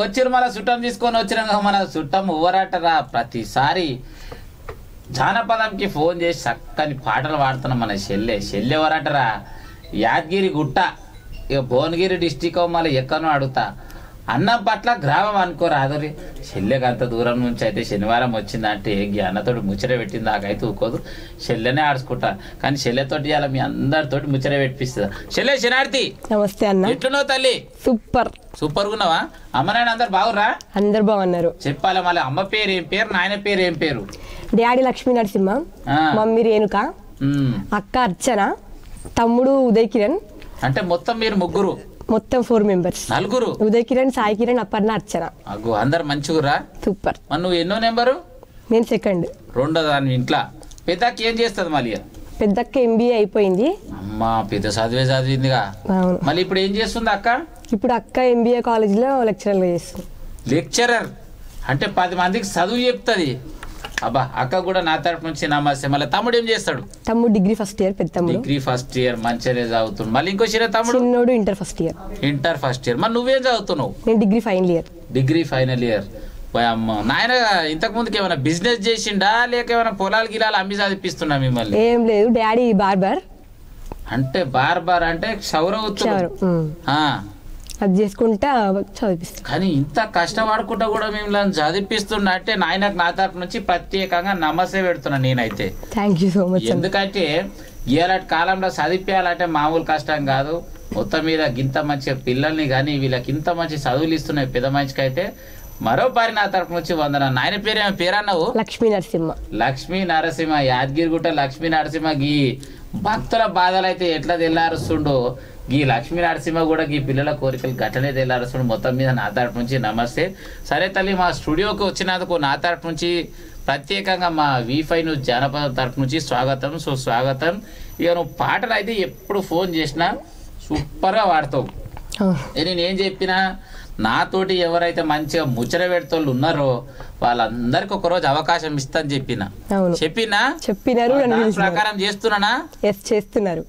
వచ్చారు మన చుట్టం తీసుకొని వచ్చినాక మన చుట్టం ఊవరాటరా ప్రతిసారి జానపదంకి ఫోన్ చేసి చక్కని పాటలు పాడుతున్న మన చెల్లె ఊవరాటరా యాదగిరి గుట్ట ఇక భువనగిరి డిస్టిక్ మళ్ళీ ఎక్కడో అడుగుతా అన్నం పట్ల గ్రామం అనుకోరాదరి చెల్లెకి అంత దూరం నుంచి అయితే శనివారం వచ్చిందంటే అన్నతోటి ముచ్చట పెట్టింది నాకైతే ఊకోదు చెల్లెనే ఆడుచుకుంటా కానీ చెల్లెతోటి ఇలా మీ అందరితోటి ముచ్చట పెట్టిస్తుంది చెల్లె శనార్థి నమస్తే అన్న ఎట్లున్నావు తల్లి సూపర్ సూపర్ ఉన్నావా అమ్మ నాయన అందరు బాగురా అందరు బాగున్నారు చెప్పాలి మళ్ళీ అమ్మ పేరు ఏం పేరు నాయన పేరు ఏం పేరు డాడీ లక్ష్మీ నరసింహ మమ్మీ రేణుక అక్క అర్చన తమ్ముడు ఉదయ్ కిరణ్ అంటే మొత్తం మీరు ముగ్గురు మొత్తం 4 మెంబర్స్ నలుగురు ఉదయ్ కిరణ్ సాయి కిరణ్ అపర్ణ అర్చన అగో అందరూ మంచిగురా సూపర్ మను ఎన్నో నంబర్ నేను సెకండ్ రెండో దాని ఇంట్లో పెద్దకి ఏం చేస్తది మలియా పెద్దకి ఎంబీఏ అయిపోయింది అమ్మ పెద్ద చదివిందిగా మళ్ళీ ఇప్పుడు ఏం చేస్తుంది అక్క ఇప్పుడు అక్క ఎంబీఏ కాలేజ్ లో లెక్చరర్ గా చేస్తుంది లెక్చరర్ అంటే 10 మందికి చదువు చెప్తది అబ్బా అక్క కూడా నా తరపు నుంచి నమస్తే మళ్ళీ తమ్ముడు ఏం చేస్తాడు తమ్ముడు డిగ్రీ ఫస్ట్ ఇయర్ పెద్ద తమ్ముడు డిగ్రీ ఫస్ట్ ఇయర్ మంచిరే చదువుతున్నాడు మళ్ళీ ఇంకో చిన్న తమ్ముడు చిన్నోడు ఇంటర్ ఫస్ట్ ఇయర్ మరి నువ్వేం చదువుతున్నావు నేను డిగ్రీ ఫైనల్ ఇయర్ అమ్మ నాయన ఇంతకు ముందుకి ఏమైనా బిజినెస్ చేసిండా లేక ఏమైనా పొలాలు గిలాలు అమ్మి చదివిస్తున్నా మిమ్మల్ని ఏం లేదు డాడీ బార్బర్ అంటే బార్బర్ అంటే క్షౌర ఉత్తులు అది చేసుకుంటా చదివిస్తాను కానీ ఇంత కష్టపడకుండా కూడా మిమ్మల్ని చదివిస్తున్నా అంటే నాయనకు నా తరపు నుంచి ప్రత్యేకంగా నమస్తే పెడుతున్నా నేనైతే థ్యాంక్ యూ సో మచ్ ఎందుకంటే ఏలాంటి కాలంలో చదివించాలంటే మామూలు కష్టం కాదు మొత్తం మీద ఇంత మంచి పిల్లల్ని కానీ వీళ్ళకి ఇంత మంచి చదువులు ఇస్తున్నాయి పెద్ద మనిషికి అయితే మరో పారి నా తరపు నుంచి వందన నాయన పేరన్నావు లక్ష్మీ నరసింహ యాదగిరిగుట్ట లక్ష్మీ నరసింహ గీ భక్తుల బాధలు అయితే ఎట్లా తెల్లారుస్తుండో ఈ లక్ష్మీ నరసింహ కూడా ఈ పిల్లల కోరికలు గట్టనే తెల్లారుస్తుండో మొత్తం మీద నా తరపు నుంచి నమస్తే సరే తల్లి మా స్టూడియోకి వచ్చినందుకు నా తరపు నుంచి ప్రత్యేకంగా మా వీఫై న్యూస్ జానపద తరపు నుంచి సుస్వాగతం ఇక నువ్వు పాటలు అయితే ఎప్పుడు ఫోన్ చేసినా సూపర్గా వాడతావు నేనేం చెప్పినా నాతోటి ఎవరైతే మంచిగా ముచ్చట పెడతాళ్ళు ఉన్నారో వాళ్ళందరికి ఒక రోజు అవకాశం ఇస్తా అని చెప్పినారు ప్రకారం చేస్తున్నారు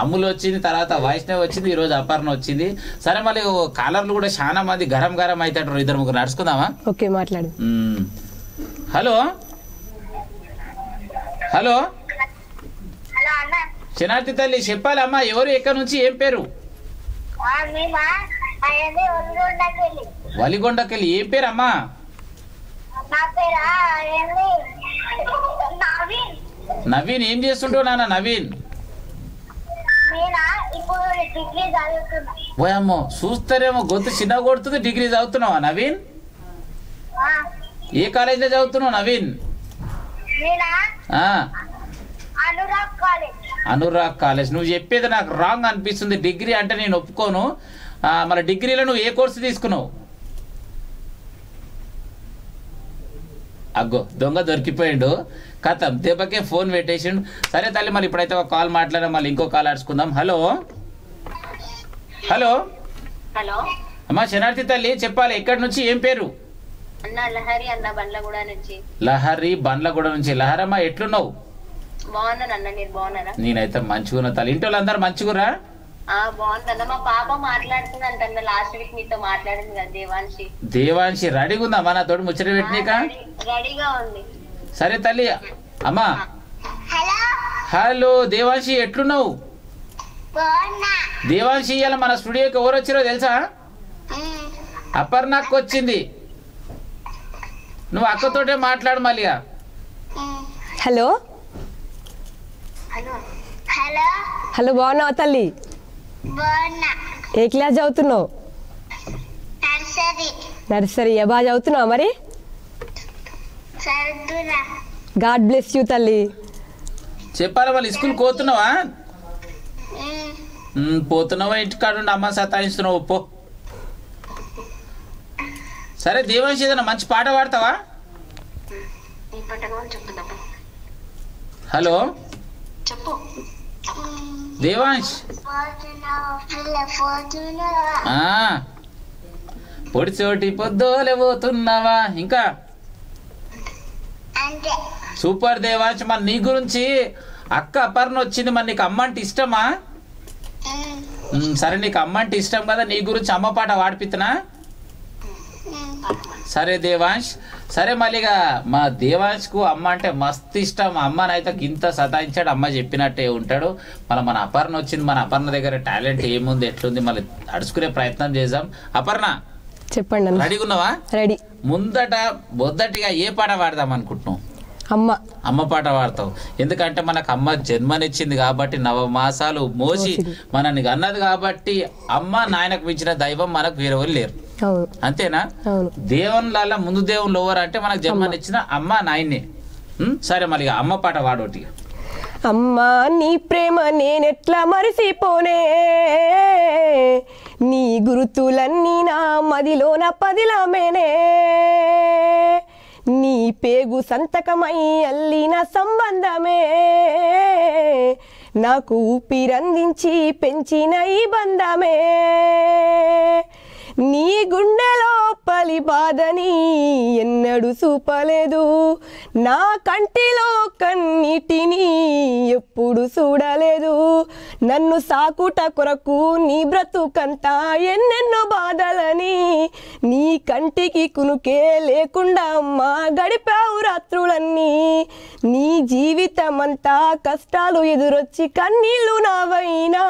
అమ్ములు వచ్చింది తర్వాత వైష్ణవి వచ్చింది ఈ రోజు అపర్ణ వచ్చింది సరే మళ్ళీ కాలర్లు కూడా చాలా మంది గరం అవుతారు ఇద్దరు ముగ్గురు నడుచుకుందామా ఓకే మాట్లాడు హలో హలో శనార్థి తల్లి చెప్పాలమ్మా ఎవరు ఎక్కడి నుంచి ఏం పేరు వలిగొండకెళ్ళి ఏం పేరమ్మా నవీన్ ఏం చేస్తుంటావు నాన్న నవీన్ పోయమ్మో చూస్తారేమో గొంతు చిన్న కొడుతుంది డిగ్రీ చదువుతున్నావా నవీన్ ఏ కాలేజీలో చదువుతున్నావు నవీన్ అనురాగ్ కాలేజ్ నువ్వు చెప్పేది నాకు రాంగ్ అనిపిస్తుంది డిగ్రీ అంటే నేను ఒప్పుకోను మన డిగ్రీలో నువ్వు ఏ కోర్సు తీసుకున్నావు అగ్గో దొంగ దొరికిపోయాడు కథ దెబ్బకే ఫోన్ పెట్టేసిండు సరే తల్లి మళ్ళీ ఇప్పుడైతే ఒక కాల్ మాట్లాడా మళ్ళీ ఇంకో కాల్ ఆడుచుకుందాం హలో హలో హలో అమ్మా శనార్థి తల్లి చెప్పాలి ఎక్కడి నుంచి ఏం పేరు లహరి బండ్లగూడ నుంచి లహరమ్మా ఎట్లున్నావు నేనైతే మంచిగున్నా తల్లి ఇంటి వాళ్ళు అందరు మంచిగురా దేవాన్షి రెడీగా ఉందా నా తోడు ముచ్చట పెట్టినాక సరే తల్లి అమ్మా హలో దేవాన్షి ఎట్లున్నావు దేవాన్షి ఇవాళ మన స్టూడియోకి ఎవరు వచ్చారో తెలుసా అపర్ణకు వచ్చింది నువ్వు అక్కతోటే మాట్లాడు మళ్ళీ హలో హలో బాగున్నావా తల్లి ఏ క్లాస్ చదువుతున్నావు నర్సరీ ఏ బాగా చదువుతున్నావు మరి గాడ్ బ్లెస్ యూ తల్లి చెప్పాలి వాళ్ళు స్కూల్ పోతున్నావా పోతున్నావా ఇంటికాడు అమ్మ సతాయిస్తున్నావు పో సరే దేవాన్షి ఏదైనా మంచి పాట పాడతావా హలో దేవాన్ష్ పొడిచోటి పొద్దులే పోతున్నావా ఇంకా సూపర్ దేవాన్ష్ మరి నీ గురించి అక్క అపర్ణ వచ్చింది మరి నీకు అమ్మ అంటే ఇష్టమా సరే నీకు అమ్మ అంటే ఇష్టం కదా, నీ గురించి అమ్మ పాట పాడిపితనా? సరే దేవాంష్, సరే మళ్ళీగా మా దేవాంష్కు అమ్మ అంటే మస్తు ఇష్టం. అమ్మనైతే ఇంత సతాయించాడు, అమ్మ చెప్పినట్టే ఉంటాడు. మన అపర్ణ వచ్చింది, మన అపర్ణ దగ్గర టాలెంట్ ఏముంది, ఎట్లుంది మళ్ళీ అడుచుకునే ప్రయత్నం చేద్దాం. అపర్ణ చెప్పండి, రెడీగా ఉన్నావా? రెడీ. మొదటిగా ఏ పాట పాడదాం అనుకుంటున్నావు? అమ్మ పాట పాడతావు, ఎందుకంటే మనకు అమ్మ జన్మనిచ్చింది కాబట్టి, 9 మాసాలు మోసి మనని అన్నది కాబట్టి, అమ్మ నాయనకు మించిన దైవం మనకు వేరేవారు లేరు, అంతేనా? దేవుళ్ళ ముందు దేవుళ్ళు ఎవరు అంటే మనకు జన్మనిచ్చిన అమ్మ నాయనే. సరే మరి అమ్మ పాట పాడోటి. అమ్మా నీ ప్రేమ నేనెట్లా మరిసిపోనే, నీ గురుతులన్నీ నా మదిలోన పదిలామేనే, నీ పేగు సంతకమై అల్లిన సంబంధమే, నాకు ఊపిరందించి పెంచిన ఈ బంధమే, నీ గుండెలో పలి బాధని ఎన్నడూ చూపలేదు, నా కంటిలో కన్నిటిని ఎప్పుడు చూడలేదు, నన్ను సాకుట కొరకు నీ బ్రతుకంతా ఎన్నెన్నో బాధలని, నీ కంటికి కునుకే లేకుండా అమ్మా గడిపావు రాత్రులన్నీ, నీ జీవితమంతా కష్టాలు ఎదురొచ్చి కన్నీళ్ళు నావైనా,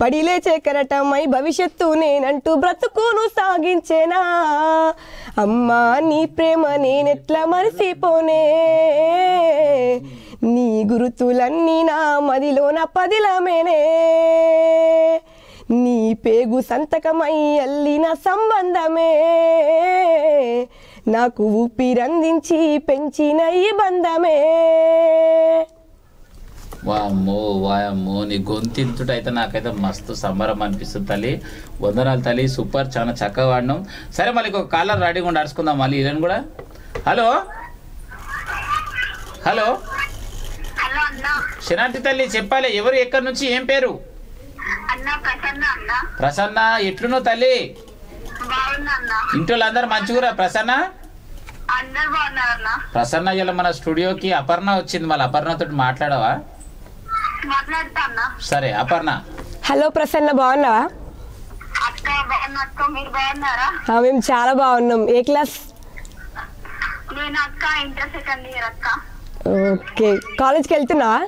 పడిలేచే కరటమై భవిష్యత్తు నేనంటూ బ్రతుకును సాగించేనా, అమ్మా నీ ప్రేమ నేనెట్లా మరిసిపోనే, నీ గురుతులన్నీ నా మదిలోన పదిలమేనే, నీ పేగు సంతకమై అల్లిన సంబంధమే, నాకు ఊపిరందించి పెంచిన ఈ బంధమే. వామ్మో వాయమ్మో, నీ గొంతింతుటైతే నాకైతే మస్తు సంబరం అనిపిస్తుంది తల్లి. వందనాలు తల్లి, సూపర్, చాలా చక్కగా వాడినాం. సరే మళ్ళీ ఒక కాలర్ రెడీగా ఉండి అడుచుకుందాం మళ్ళీ ఇలాను కూడా. హలో హలో శనాటి తల్లి చెప్పాలి, ఎవరు ఎక్కడి నుంచి, ఏం పేరు? ప్రసన్న. ఎట్లున్నావు తల్లి? ఇంటి వాళ్ళు అందరు మంచిగురా ప్రసన్న? ప్రసన్న ఇలా మన స్టూడియోకి అపర్ణ వచ్చింది, మళ్ళీ అపర్ణతో మాట్లాడవా? సరే అపర్ణ. హలో ప్రసన్న, బాగున్నావా? మేము చాలా బాగున్నాం. ఏ క్లాస్? ఓకే. కాలేజ్కి వెళ్తున్నావా?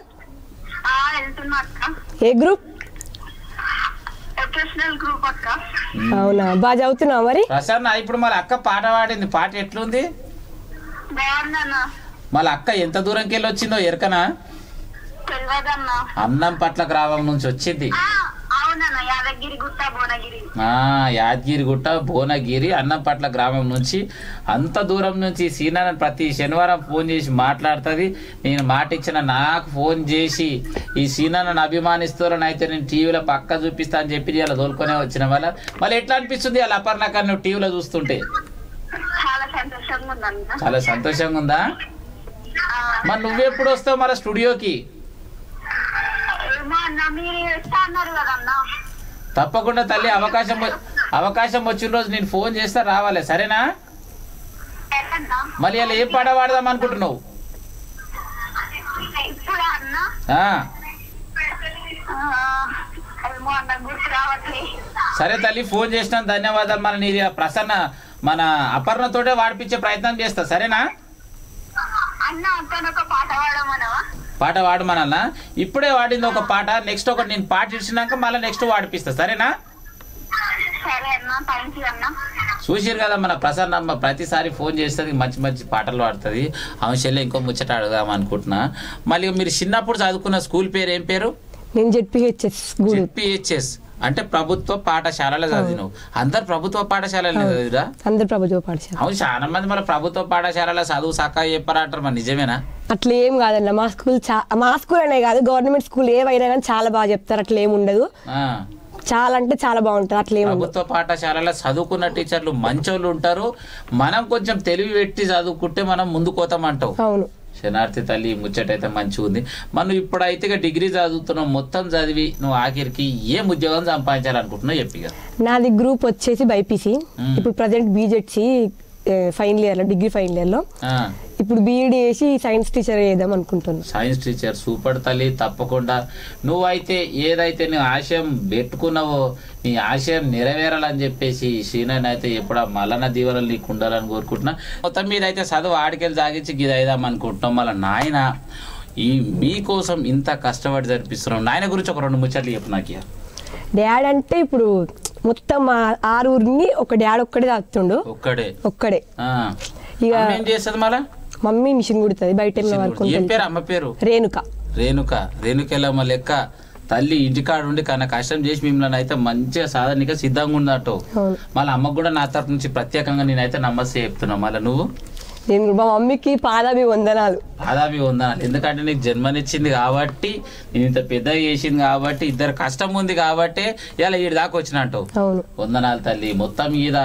ఏ గ్రూప్? అవునా, బాగా చదువుతున్నావా మరి? ప్రసన్న ఇప్పుడు మళ్ళీ అక్క పాట పాడింది, పాట ఎట్లుంది? మళ్ళీ అక్క ఎంత దూరంకి వెళ్ళి వచ్చిందో ఎరకనా? అన్నం పట్లకు రావం నుంచి వచ్చింది. యాదగిరి గుట్ట భువనగిరి అన్నం పట్ల గ్రామం నుంచి అంత దూరం నుంచి శ్రీనన్న ప్రతి శనివారం ఫోన్ చేసి మాట్లాడుతుంది. నేను మాట ఇచ్చిన నాకు ఫోన్ చేసి ఈ శ్రీనన్నను అభిమానిస్తున్నాను, అయితే నేను టీవీలో పక్క చూపిస్తా అని చెప్పి ఇలా తోలుకొనే వచ్చిన వాళ్ళ. మళ్ళీ ఎట్లా అనిపిస్తుంది అలా అపర్ణక నువ్వు టీవీలో చూస్తుంటే? చాలా సంతోషంగా ఉందా? మరి నువ్వెప్పుడు వస్తావు మరి స్టూడియోకి? తప్పకుండా తల్లి, అవకాశం వచ్చిన రోజు నేను ఫోన్ చేస్తా, రావాలి సరేనా? మళ్ళీ అలా ఏం పాట పాడదాం అనుకుంటున్నావు? సరే తల్లి, ఫోన్ చేసినా ధన్యవాదాలు. మన నీ ప్రసన్న మన అపర్ణతోటే వాడిపించే ప్రయత్నం చేస్తా సరేనా? పాట వాడమనన్నా, ఇప్పుడే వాడింది ఒక పాట, నెక్స్ట్ ఒకటి నేను పాట ఇచ్చినాక మళ్ళీ నెక్స్ట్ వాడిపిస్తా సరేనా? చూసిరు కదా మన ప్రసన్నమ్మ ప్రతిసారి ఫోన్ చేస్తుంది, మంచి మంచి పాటలు పాడుతుంది. అంశల్లో ఇంకో ముచ్చట అడుగుదాం అనుకుంటున్నా. మళ్ళీ మీరు చిన్నప్పుడు చదువుకున్న స్కూల్ పేరు ఏం పేరు? నేను జెడ్పిహెచ్ఎస్. అంటే ప్రభుత్వ పాఠశాలలో చదివినావు. అందరు ప్రభుత్వ పాఠశాలలో చదివిరా? అందరు ప్రభుత్వ పాఠశాల. అవును, చాలా మంది మన ప్రభుత్వ పాఠశాలలో చదువు సక్క చెప్పారంటారు, మరి నిజమేనా? అట్లా ఏం కాదన్న, మా స్కూల్ అనే కాదు, గవర్నమెంట్ స్కూల్ ఏవైనా కానీ చాలా బాగా చెప్తారు, అట్లా ఏమి ఉండదు, చాలా అంటే చాలా బాగుంటుంది. అట్లా ప్రభుత్వ పాఠశాలలో చదువుకున్న టీచర్లు మంచోళ్ళు ఉంటారు. మనం కొంచెం తెలివి పెట్టి చదువుకుంటే మనం ముందుకు పోతామంటావు. అవును శనార్థి తల్లి, ముచ్చట అయితే మంచిగా ఉంది. మనం ఇప్పుడైతే ఇక డిగ్రీ చదువుతున్నాం, మొత్తం చదివి నువ్వు ఆఖరికి ఏం ఉద్యోగం సంపాదించాలనుకుంటున్నావు చెప్పిగా? నాది గ్రూప్ వచ్చేసి బైపీసీ, ఇప్పుడు ప్రజెంట్ బీజెడ్సీ ఫైనల్ ఇయర్ లో, డిగ్రీ ఫైనల్ ఇయర్ లో. ఇప్పుడు బిఈడి చేసి సైన్స్ టీచర్ చేద్దాం అనుకుంటున్నా. సైన్స్ టీచర్ సూపర్ తల్లి, తప్పకుండా. నువ్వైతే ఏదైతే నీ ఆశయం పెట్టుకున్నావో నీ ఆశయం నెరవేరాలని చెప్పేసి శ్రీనన్న అయితే ఎప్పుడా మలన దీవెనలు నీకు ఉండాలని కోరుకుంటున్నా. మొత్తం మీరైతే చదువు ఆడికెళ్ళి సాగించి ఇది అయిదాం అనుకుంటున్నాం. మళ్ళీ నాయన ఈ మీకోసం ఇంత కష్టపడి జరిపిస్తున్నాం. నాయన గురించి ఒక రెండు ముచ్చట్లు చెప్పు నాకు. డాడ్ అంటే ఇప్పుడు మొత్తం ఆరుగురిని ఒక డాడ్ ఒక్కడే తాగుతుండు, ఒక్కడే ఒక్కడే. ఇక ఏం చేస్తుంది మళ్ళీ మమ్మీ? మిషన్ కుడుతుంది బయట. అమ్మ పేరు రేణుక. రేణుక రేణుకెళ్ళమ్మ లెక్క తల్లి ఇంటికాడ ఉండి కన్నా కష్టం చేసి మిమ్మల్ని అయితే మంచిగా సాధనగా సిద్ధంగా ఉన్నట్టు. మళ్ళీ అమ్మకు కూడా నా తరఫు నుంచి ప్రత్యేకంగా నేనైతే నమస్తే చెప్తున్నావు. మళ్ళీ నువ్వు నేను మా మమ్మీకి పాదాభివందనాలు. పాదాభివందనాలు ఎందుకంటే నీకు జన్మనిచ్చింది కాబట్టి, నేను ఇంత పెద్ద చేసింది కాబట్టి, ఇద్దరు కష్టం ఉంది కాబట్టి ఇలా వీడి దాకా వచ్చినట్టు. వందనాలు తల్లి. మొత్తం మీద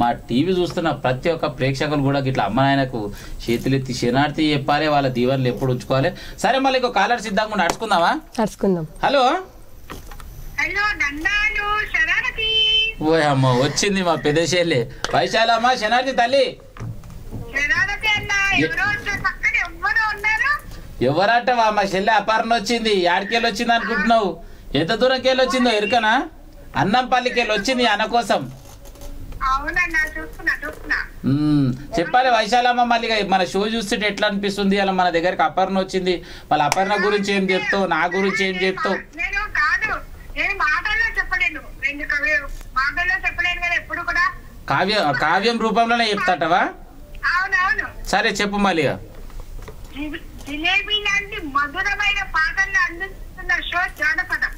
మా టీవీ చూస్తున్న ప్రతి ఒక్క ప్రేక్షకులు కూడా ఇట్లా అమ్మ నాయనకు చేతులెత్తి శనార్థి చెప్పాలి, వాళ్ళ దీవెనలు ఎప్పుడు ఉంచుకోవాలి. సరే మళ్ళీ ఇంకో కాలర్ సిద్ధంగా నడుచుకుందామా? నడుచుకుందాం. హలో ఓ అమ్మ వచ్చింది మా పెద్ద చెల్లి వైశాలమ్మ శనార్థి తల్లి. ఎవరంటే మా చెల్లె అపర్ణ వచ్చింది. ఆడికెళ్ళి వచ్చింది అనుకుంటున్నావు? ఎంత దూరం కెళ్ళి వచ్చిందో ఎరుకనా? అన్నంపల్లికి వెళ్ళి వచ్చింది అన్న కోసం. చెప్పాలి వైశాలమ్మ, మళ్ళీ మన షో చూస్తుంటే ఎట్లా అనిపిస్తుంది? అలా మన దగ్గరికి అపర్ణ వచ్చింది, మళ్ళీ అపర్ణ గురించి ఏం చెప్తావు, నా గురించి ఏం చెప్తావు? కావ్యం కావ్యం రూపంలోనే చెప్తాటవా? సరే చెప్పు మళ్ళీ. జిలేబీ లాంటి మధురమైన పాటలు అందిస్తున్న షో జానపదం.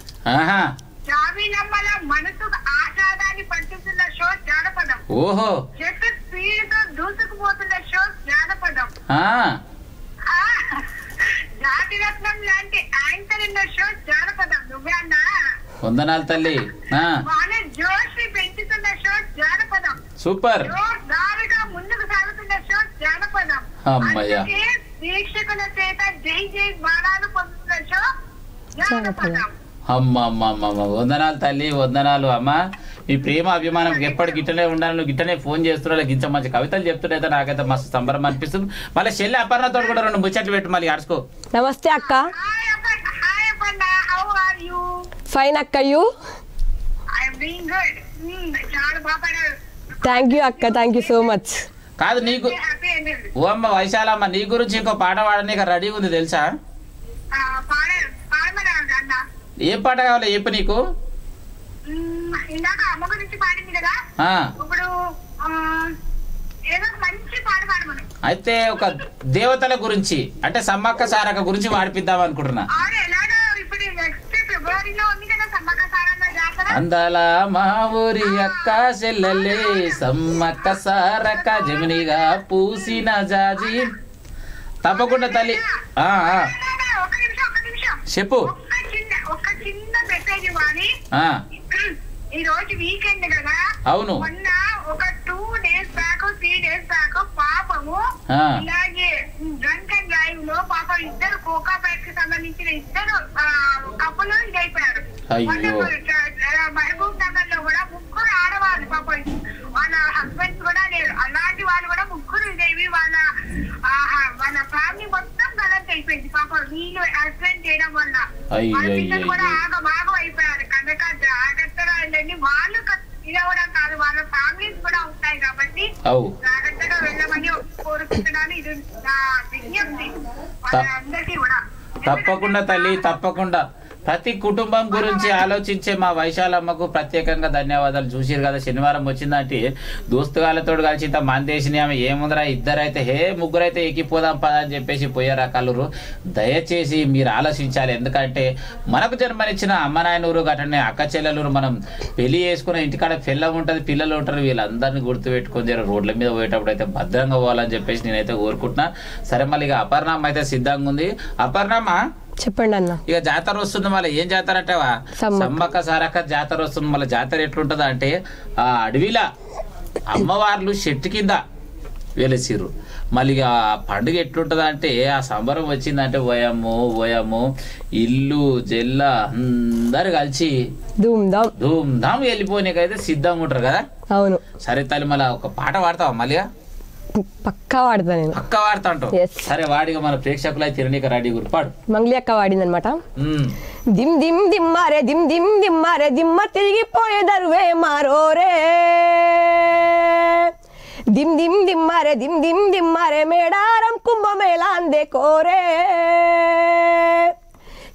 జాబిలమ్మల మనసుకు ఆహ్లాదాన్ని పంచుతున్న షో జానపదం. ఓహో చెట్టు స్పీడ్ తో దూసుకుపోతున్న షో జానపదం. జాతిరత్నం లాంటి యాంకర్ ఉన్న షో జానపదం. నువ్వే అన్నా వందనాలు తల్లి. వాళ్ళ జోష్ ని పెంచుతున్న షో జానపదం. సూపర్ దారుగా ముందుకు సాగుతున్న షో జానపదం. అమ్మయ్య వీక్షకుల చేత జై జై బాణాలు పొందుతున్న షో జానపదం. అమ్మ అమ్మ అమ్మ వందనాలు తల్లి, వందనాలు అమ్మ. మీ ప్రేమ అభిమానం ఎప్పటికి గిట్టనే ఉండాలి. నువ్వు గిట్టనే ఫోన్ చేస్తున్నావు, గింత మంచి కవితలు చెప్తున్నైతే నాకైతే మస్తు సంబరం అనిపిస్తుంది. మళ్ళీ చెల్లి అపర్ణతో కూడా రెండు ముచ్చట్లు పెట్టు మళ్ళీ అడుచుకో. నమస్తే అక్క. ఫైన్ అక్క. యూ? I'm doing good. చాలా బాపడా. థాంక్యూ అక్క, థాంక్యూ సో మచ్. కాదు నీకు ఓ అమ్మ వైశాలమ్మ నీ గురించి ఇంకో పాట పాడడానికి రెడీ ఉంది తెలుసా? ఏ పాట కావాలి చెప్పు నీకు? అయితే ఒక దేవతల గురించి అంటే సమ్మక్క సారక్క గురించి పాడిపిద్దాం అనుకుంటున్నా. అందాల మా ఊరి అక్క చెల్లెలే సమ్మక్క సారక్క జమినిగా పూసిన జాజి. తప్పకుండా తల్లి చెప్పు. అవును తప్పకుండా తల్లి, తప్పకుండా. ప్రతి కుటుంబం గురించి ఆలోచించే మా వైశాలమ్మకు ప్రత్యేకంగా ధన్యవాదాలు. చూసిరు కదా శనివారం వచ్చిందంటే దోస్తుగాళ్ళతో కలిసి ఇంత మందేసిని ఆమె ఏముందరా ఇద్దరైతే హే ముగ్గురైతే ఎక్కిపోదాం పదా అని చెప్పేసి పోయారా కలూరు. దయచేసి మీరు ఆలోచించాలి, ఎందుకంటే మనకు జన్మనిచ్చిన అమ్మ నాయనూరు గటనే అక్క చెల్లెలూరు. మనం పెళ్లి చేసుకున్న ఇంటికాడ పిల్లం ఉంటుంది, పిల్లలు ఉంటారు, వీళ్ళందరినీ గుర్తుపెట్టుకొని జర రోడ్ల మీద పోయేటప్పుడు అయితే భద్రంగా పోవాలని చెప్పేసి నేనైతే కోరుకుంటున్నా. సరే మళ్ళీ ఇక అపర్ణమ్మ అయితే సిద్ధంగా ఉంది. అపర్ణమ్మ చెప్పండి అన్న. ఇక జాతర వస్తుంది మళ్ళీ. ఏం జాతర అంటవా? సమ్మక్క సారక్క జాతర వస్తుంది. మళ్ళీ జాతర ఎట్లుంటది అంటే ఆ అడవిలా అమ్మవార్లు చెట్టు కింద వెలిసిరు. మళ్ళీ ఆ పండుగ ఎట్లుంటుంది అంటే ఆ సంబరం వచ్చిందంటే పోయాము పోయాము ఇల్లు జల్ల అందరు కలిసి ధూమ్ధామ్ వెళ్ళిపోయినాకైతే సిద్ధంగా ఉంటారు కదా. అవును సరే తల్లి, మళ్ళీ ఒక పాట పాడతావా మళ్ళీ? పక్కా వాడతా నేను. పక్కా వాడతా అంటో. సరే వాడిగా మన ప్రేక్షకులై తిరణిక రెడీ గుర్పాడు. మంగ్లీ అక్క వాడిందన్నమాట. దిమ్ దిమ్ దిమ్మారే దిమ్ దిమ్ దిమ్మారే దిమ్మ తిరిగిపోయే దర్వే మారోరే. దిమ్ దిమ్ దిమ్మారే దిమ్ దిమ్ దిమ్మారే మేడారం కుంభమేలాందే కోరే.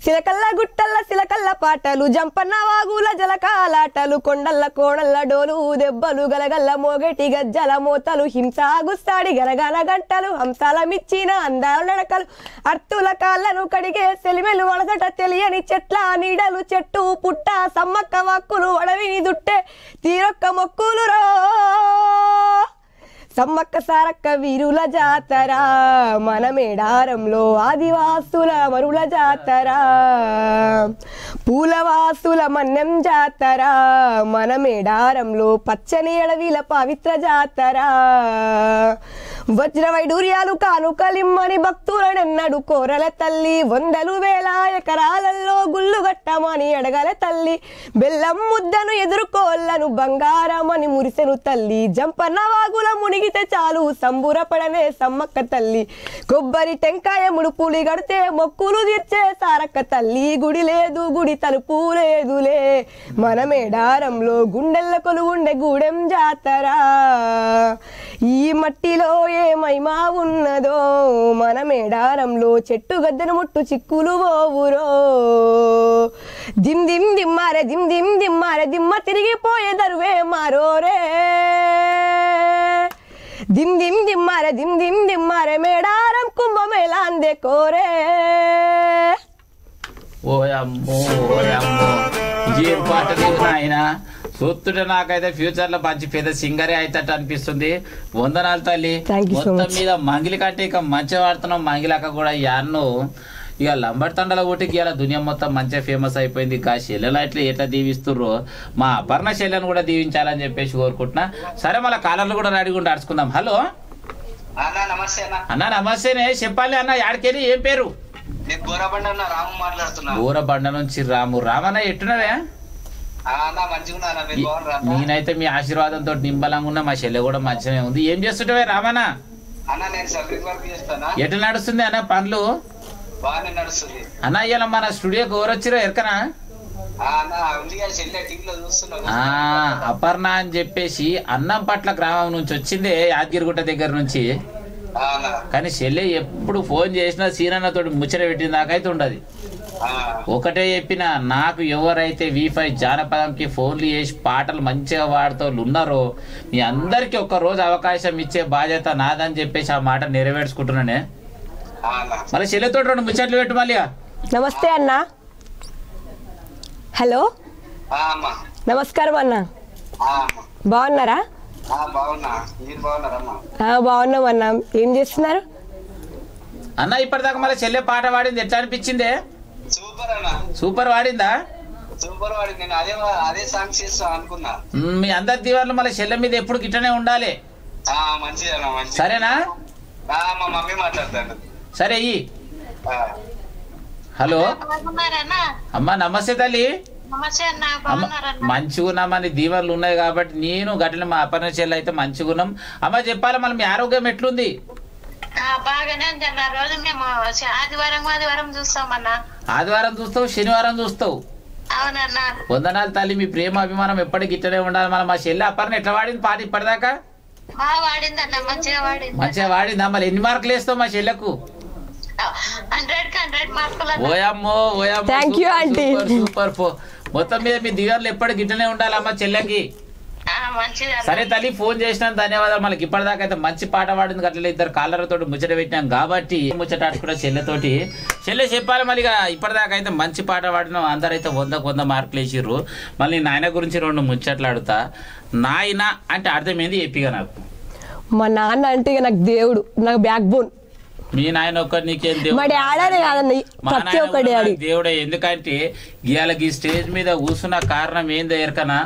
చిలకల్ల గుట్టల్ల చిలకల్ల పాటలు జంపన్న వాగుల జలకాలాటలు కొండల్ల కోడల్ల డోలు దెబ్బలు గలగల్ల మోగటి గజ్జల మోతలు హింసాగుస్తాడి గరగల గంటలు హంసాల మిచ్చిన అందాల నడకలు అర్తుల కాళ్ళను కడిగే సెలిమెలు వడసట తెలియని చెట్ల నీడలు చెట్టు పుట్ట సమ్మక్క వాక్కులు వడవిని దుట్టే తీరొక్క మొక్కులు రో సమ్మక్క సారక్క వీరుల జాతర మన మేడారంలో ఆదివాసుల మరుల జాతర పూలవాసుల మన్నం జాతర మన మేడారంలో పచ్చని అడవిల పవిత్ర జాతర వజ్ర వైడూర్యాలు కానుకలిమ్మని భక్తులనెన్నడు కోరల తల్లి వందలు వేల ఎకరాలలో గుళ్ళు గట్టమని అడగల తల్లి బెల్లం ముద్దను ఎదుర్కోళ్లను బంగారమని మురిసెను తల్లి జంపన్న వాగుల మునిగి చాలు సంబూర పడనే సమ్మక్క తల్లి కొబ్బరి టెంకాయ ముడుపులి గడితే మొక్కులు తీర్చే సారక్క తల్లి గుడి లేదు గుడి తలుపు లేదులే మన మేడారంలో గుండెల్ల కొలుగుండే గూడెం జాతర ఈ మట్టిలో ఏమైమా ఉన్నదో మన మేడారంలో చెట్టు గద్దెను ముట్టు చిక్కులు ఓవురో దిమ్ దిమ్ దిమ్మారే దిమ్ దిమ్ దిమ్మారే దిమ్మ తిరిగిపోయే దరువే మారోరే దిమ్ దిమ్ దిమ్మారే మేడారం కుంభమేలాందే కోరే. ఓయమ్మో ఓయమ్మో ఏం పాట ఆయన చూస్తుంటే నాకైతే ఫ్యూచర్ లో మంచి పెద్ద సింగరే అవుతాట అనిపిస్తుంది. వందనాలు తల్లి. మొత్తం మీద మంగిలి కంటే ఇక మంచిగా వాడుతున్నాం. మంగిలక్క కూడా యాన్ను ఇక లంబడి తండల ఓటికి ఇలా దునియా మొత్తం మంచిగా ఫేమస్ అయిపోయింది. కా శల్యలు అట్లా ఎట్లా దీవిస్తుర్రో మా అపర్ణ శల్యను కూడా దీవించాలని చెప్పేసి కోరుకుంటున్నా. సరే మళ్ళీ కాలర్లు కూడా అడిగి అడుచుకుందాం. హలో అన్న నమస్తేనే చెప్పాలి అన్న. యాడికెళ్ళి ఏం పేరు? బోరబండ నుంచి రాము. రామన్న ఎట్టున్నావే? నేనైతే మీ ఆశీర్వాదంతో నింబలంగా ఉన్నా. మా శల్య కూడా మంచిగా ఉంది. ఏం చేస్తుంటావే రామన్న? ఎట్లా నడుస్తుంది అన్న పనులు? అన్న ఇవాళ మన స్టూడియోకి ఎవరు వచ్చారో ఎరకనా? అపర్ణ అని చెప్పేసి అన్నంపట్ల గ్రామం నుంచి వచ్చిందే, యాదగిరిగుట్ట దగ్గర నుంచి. కానీ చెల్లె ఎప్పుడు ఫోన్ చేసినా శ్రీనన్నతో ముచ్చట పెట్టిన దాకైతే ఉండదు. ఒకటే చెప్పిన, నాకు ఎవరైతే వీఫై జానపదంకి ఫోన్లు చేసి పాటలు మంచిగా పాడుతోళ్ళు ఉన్నారో మీ అందరికీ ఒక రోజు అవకాశం ఇచ్చే బాధ్యత నాదని చెప్పేసి ఆ మాట నెరవేర్చుకుంటున్నానే. మళ్ళీ చెల్లెతో రెండు ముచ్చట్లు పెట్టు మళ్ళీ. నమస్తే అన్న. హలో నమస్కారం అన్న. బాగున్నారా? బాగున్నాం అన్న. ఏం చేస్తున్నారు అన్న? ఇప్పటిదాకా మళ్ళీ చెల్లె పాట పాడింది, ఎట్లా అనిపించిందే? సూపర్ వాడిందా? మీ అందరి దీవాళ్ళు మళ్ళీ చెల్లె మీద ఎప్పుడు గిట్టనే ఉండాలి. సరేనా? సరే. హలో అమ్మా నమస్తే తల్లి. మంచిగున్నామా? నీ దీవెనలు ఉన్నాయి కాబట్టి నేను గట్ల మా అపర్ణ చెల్లి అయితే మంచిగున్నాం. అమ్మ చెప్పాలి మళ్ళీ మీ ఆరోగ్యం ఎట్లుంది? ఆదివారం చూస్తావు, శనివారం చూస్తావు. వందనాలు తల్లి. మీ ప్రేమ అభిమానం ఎప్పటికి ఇట్టనే ఉండాలి. మన మా చెల్లి అపర్ణ ఎట్లా వాడింది పాట ఇప్పటిదాకా? మంచిగా వాడిందా? మరి ఎన్ని మార్కులు వేస్తావు మా చెల్లెకు? మొత్తం మీద మీ దిగారులు ఎప్పటికి ఇట్లనే ఉండాలమ్మా చెల్లెకి. సరే తల్లి, ఫోన్ చేసినా ధన్యవాదాలు. మనకి ఇప్పటిదాకా అయితే మంచి పాట పాడింది. అట్లా ఇద్దరు కాలర్లతో ముచ్చట పెట్టినాం కాబట్టి ముచ్చటాడుకున్నా చెల్లెతోటి. చెల్లె చెప్పాలి మళ్ళీ, ఇప్పటిదాకా అయితే మంచి పాట పాడినాం. అందరైతే 100కు 100 మార్కులు వేసిర్రు. మళ్ళీ నాయన గురించి రెండు ముచ్చట్లాడుతా. నాయన అంటే అర్థమైంది ఏపీగా నాకు. మా నాన్న అంటే నాకు దేవుడు, నాకు బ్యాక్ బోన్. మీ నాయన ఒక్కరు నీకేం దేవుడే? ఎందుకంటే ఇవాళ ఈ స్టేజ్ మీద కూర్చున్న కారణం ఏందో ఎరకనా?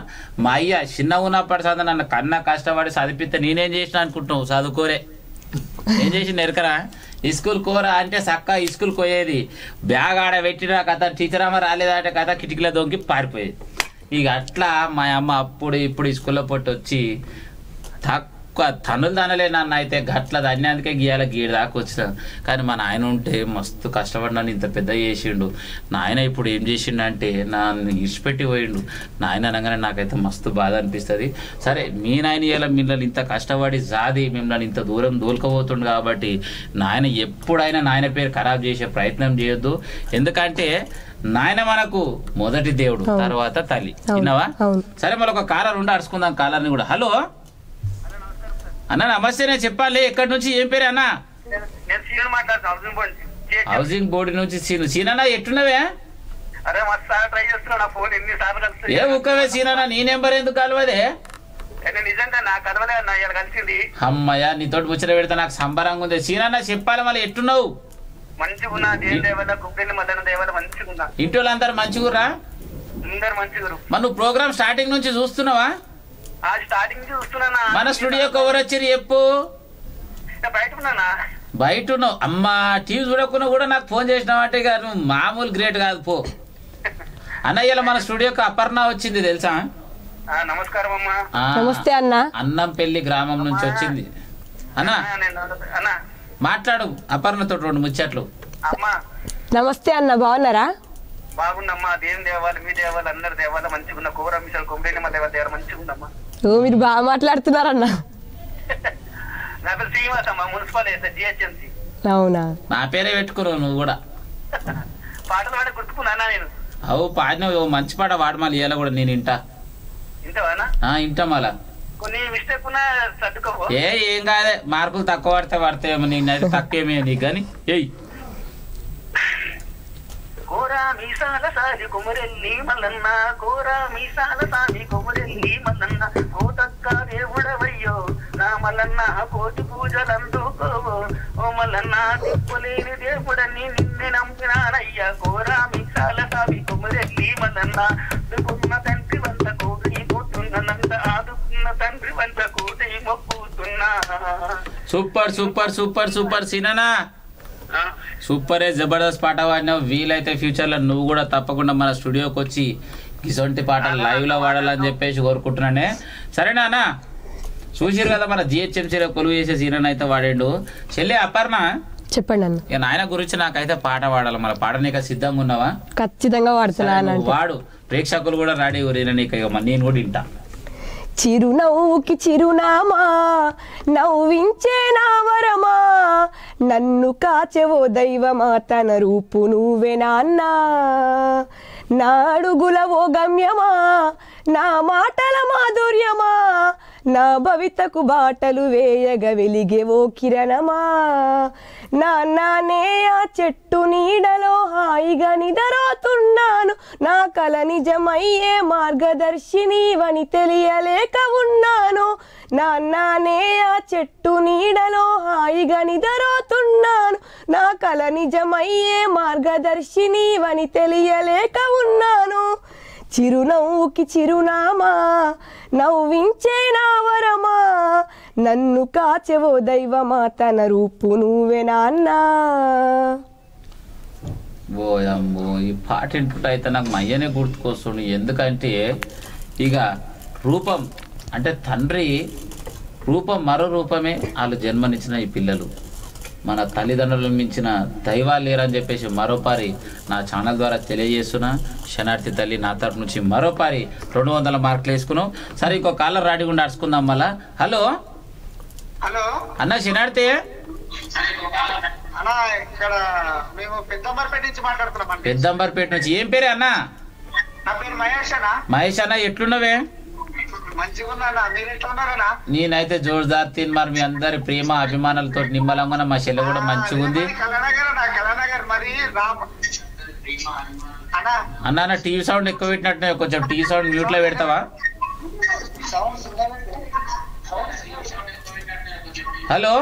మా అయ్య చిన్న ఉన్నప్పటి చదువు నన్ను కన్నా కష్టపడి చదివితే నేనేం చేసిన అనుకుంటున్నావు? చదువుకోరే. ఏం చేసింది ఎరకనా? స్కూల్ కోరా అంటే చక్క స్కూల్ కోయేది. బ్యాగ్ ఆడ పెట్టిన కథ, టీచర్ అమ్మ రాలేదంటే కథ కిటికీల దొంగి పారిపోయేది. ఇక అట్లా మా అమ్మ అప్పుడు ఇప్పుడు స్కూల్లో పట్టు వచ్చి తక్కువ తనులు తనలేనన్న అయితే గట్ల దాన్నందుకే గీయాల గీడి దాకా వచ్చినాను. కానీ మా నాయన ఉంటే మస్తు కష్టపడినాను, ఇంత పెద్ద చేసిండు నాయన. ఇప్పుడు ఏం చేసిండు అంటే నన్ను ఇడిచిపెట్టి పోయిండు. నాయన అనగానే నాకైతే మస్తు బాధ అనిపిస్తుంది. సరే మీ నాయన ఇలా మిమ్మల్ని ఇంత కష్టపడి సాది మిమ్మల్ని ఇంత దూరం దూల్కపోతుండు కాబట్టి నాయన ఎప్పుడైనా నాయన పేరు ఖరాబ్ చేసే ప్రయత్నం చేయొద్దు. ఎందుకంటే నాయన మనకు మొదటి దేవుడు, తర్వాత తల్లి. విన్నావా? సరే మరొక కాలర్ ఉండి అడుచుకుందాం. కాలర్ని కూడా హలో అన్న నమస్తేనే చెప్పాలి. ఎక్కడి నుంచి, ఏం పేరు అన్న? హౌసింగ్ బోర్డు నుంచి సీను. సీనన్నా ఎట్టున్నావే? ఏ ఒక్కవే సీనన్నా, నీ నెంబర్ ఎందుకు కలవదే? అమ్మయ్య నీతో ముచ్చట పెడితే నాకు సంబరంగా ఉంది. సీనన్నా చెప్పాలి మళ్ళీ ఎట్టున్నావు? ఇంటి వాళ్ళందరూ మంచిగురా? మరి నువ్వు ప్రోగ్రామ్ స్టార్టింగ్ నుంచి చూస్తున్నావా? మన స్టూడియోకి ఎవరు వచ్చారు చెప్పు? బయట ఉన్నావు. అమ్మా టీవీ చూడకుండా కూడా నాకు ఫోన్ చేసినావు అంటే ఇక నువ్వు మామూలు గ్రేట్ కాదు పో. అన్నయ్యలో మన స్టూడియోకి అపర్ణ వచ్చింది తెలుసా? నమస్కారం అమ్మా. నమస్తే అన్న. అన్నంపల్లి గ్రామం నుంచి వచ్చింది అన్న. మాట్లాడు అపర్ణతో రెండు ముచ్చట్లు. నమస్తే అన్న, బాగున్నారా? బాగున్నమ్మా. దేని దేవాలి, మీ దేవాలి, అందరు దేవాలి మంచిగున్న. కోర మిషన్ కొంబేని మా దేవాలి దేవాలి మంచిగుందమ్మా. ఓ మీరు బాగా మాట్లాడుతున్నారన్న. నా పేరు శ్రీనివాసమ్మా, మున్సిపల్ జిహెచ్ఎంసీ. అవునా, నా పేరే పెట్టుకున్నావు నువ్వు కూడా. పాటలు పాట గుర్తుకున్నానా నేను? అవు పాడిన మంచి పాట వాడమాలి. ఇవాళ కూడా నేను ఇంటా. ఇంటావానా? ఇంటా. మళ్ళా ఏ ఏం కాదే, మార్కులు తక్కువ పడితే పడతాయేమో. నేను అది తక్కువేమే నీకు కానీ. ఏయ్ సూపర్ సూపర్ సూపర్ సూపర్ సీనన్నా, సూపరే, జబర్దస్త్ పాట పాడినావు. వీలైతే ఫ్యూచర్లో నువ్వు కూడా తప్పకుండా మన స్టూడియోకి వచ్చి ఇసొంటి పాటలు లైవ్లో వాడాలని చెప్పేసి కోరుకుంటున్నానే. సరేనా అన్న? చూసిరు కదా మన జిహెచ్ఎంసీలో కొలువు చేసే సీనన్న అయితే వాడాడు. చెల్లి అపర్ణ చెప్పండి అన్న. ఇక నాయన గురించి నాకైతే పాట వాడాలి. మన పాడనీక సిద్ధంగా ఉన్నావా? ఖచ్చితంగా వాడుతున్నా. వాడు ప్రేక్షకులు కూడా రాడే ఊరిన నీకు. నేను కూడా వింటా. చిరునవ్వుకి చిరునామా, నవ్వించే నావరమా, నన్ను కాచెవో దైవమా, తన రూపు నువ్వే నాన్న, నాడుగులవో గమ్యమా, నా మాటల మాధుర్యమా, నా భవితకు బాటలు వేయగ వెలిగేవో కిరణమా, నాన్నే ఆ చెట్టు నీడలో హాయిగా నిదరోతున్నాను, నా కల నిజమయ్యే మార్గదర్శినివని తెలియలేక ఉన్నాను, నాన్నే ఆ చెట్టు నీడలో హాయిగా నిదరోతున్నాను, నా కల నిజమయ్యే మార్గదర్శినివని తెలియలేక ఉన్నాను, చిరునవ్వుకి చిరునామా, నవ్వించే నావరమా, నన్ను కాచెవో దైవమా, తన రూపు నువ్వే నాన్న. బోయమ్మో ఈ పాట ఇంటుంటే అయితే నాకు మయ్యనే గుర్తుకొస్తుంది. ఎందుకంటే ఇక రూపం అంటే తండ్రి రూపం మరో రూపమే. వాళ్ళు జన్మనిచ్చిన ఈ పిల్లలు మన తల్లిదండ్రులను మించిన దైవాలు లేరని చెప్పేసి మరోపారి నా ఛానల్ ద్వారా తెలియజేస్తున్న శనార్థి తల్లి నా తరపు నుంచి మరోపారి 200 మార్కులు వేసుకున్నాం. సరే ఇంకో కాలర్ రాడి గుండా అడుచుకుందాం మళ్ళా. హలో హలో అన్న శనార్థి. పెద్దంబర్పేట నుంచి. ఏం పేరే అన్న? మహేష్ అన్న ఎట్లున్నావే? నేనైతే జోర్దార్ తిన్. మరి మీ అందరి ప్రేమ అభిమానులతో నిమ్మలంగా మా చెల్లె కూడా మంచిగా ఉంది అన్న. టీవీ సౌండ్ ఎక్కువ పెట్టినట్టు కొంచెం టీవీ సౌండ్ మ్యూట్ లో పెడతావా? హలో